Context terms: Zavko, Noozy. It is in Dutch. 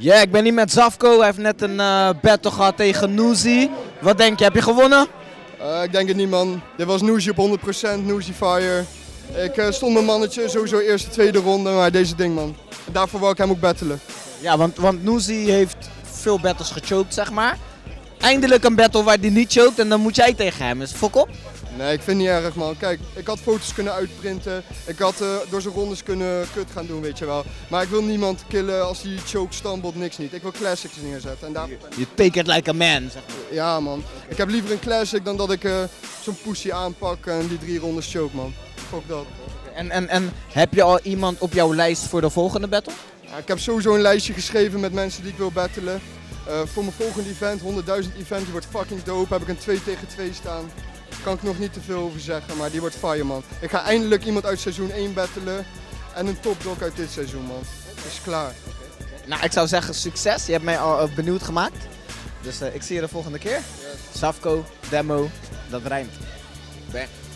Ja, yeah, ik ben hier met Zavko. Hij heeft net een battle gehad tegen Noozy. Wat denk je, heb je gewonnen? Ik denk het niet, man. Dit was Noozy op 100%, Noozy fire. Ik stond mijn mannetje, sowieso eerste, tweede ronde, maar deze ding, man. Daarvoor wou ik hem ook battelen. Ja, want Noozy heeft veel battles gechoked, zeg maar. Eindelijk een battle waar hij niet choked en dan moet jij tegen hem. Is het fok op? Nee, ik vind het niet erg, man. Kijk, ik had foto's kunnen uitprinten. Ik had door zijn rondes kunnen kut gaan doen, weet je wel. Maar ik wil niemand killen als hij choke, stumbled, niks niet. Ik wil classics neerzetten. En daar... You take it like a man, zeg maar. Ja, man. Ik heb liever een classic dan dat ik zo'n pussy aanpak en die 3 rondes choke, man. Fuck dat. En heb je al iemand op jouw lijst voor de volgende battle? Ja, ik heb sowieso een lijstje geschreven met mensen die ik wil battelen. Voor mijn volgende event, 100.000 event, die wordt fucking dope. Heb ik een 2 tegen 2 staan. Daar kan ik nog niet te veel over zeggen, maar die wordt fire, man. Ik ga eindelijk iemand uit seizoen 1 battelen en een topdog uit dit seizoen, man. Dus klaar. Nou, ik zou zeggen succes. Je hebt mij al benieuwd gemaakt. Dus ik zie je de volgende keer. Yes. Zavko, demo, dat rijmt. Bang.